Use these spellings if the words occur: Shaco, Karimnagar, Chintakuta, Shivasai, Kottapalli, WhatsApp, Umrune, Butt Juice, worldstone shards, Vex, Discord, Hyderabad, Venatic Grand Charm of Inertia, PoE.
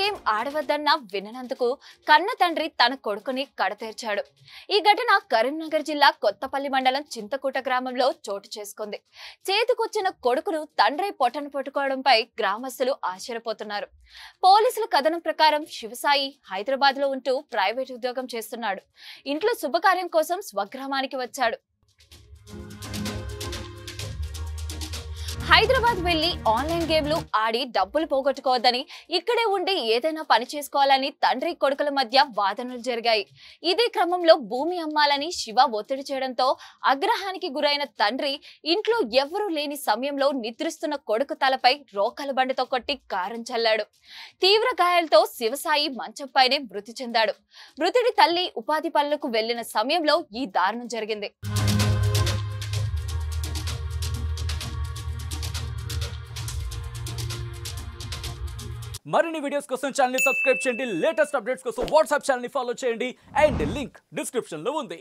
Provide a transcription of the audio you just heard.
game Adavadana Vinananduku, Kanna Tandri Tana Kodukuni Kadatirchadu. Ee ghatana Karimnagar Jilla Kottapalli Mandalam Chintakuta Gramamlo chotu chesukundi. Chetukochina kodukunu Tandri potanu patukodampai Gramastalu aasharapotunnaru. Polisula Kadanam Prakaram Shivasai Hyderabad lo untu private udyogam chestunnadu. Intlo Subhakaryam kosam Swagramaniki vachadu. Hyderabad Villi online game lu Adi double pogotukodani, ikkade undi edaina pani chesukovalani tandri kodukala madhya vadanalu jarigayi. Ide kramamlo bhoomi ammalani Shiva ottadi cheyadamto agrahaniki guraina tandri intlo evaru leni samayamlo nidristunna koduku talapai rokalu bandito kotti karam challadu. Teevra gayalato Shivasai manchampaine mruti chendadu. Mrutidi talli upadhi panuలకు వెళ్ళిన సమయంలో ఈ దారుణం జరిగింది. Marini videos kosam channel ni subscribe cheyandi, latest updates kosam WhatsApp channel ni follow cheyandi and link description lo undi.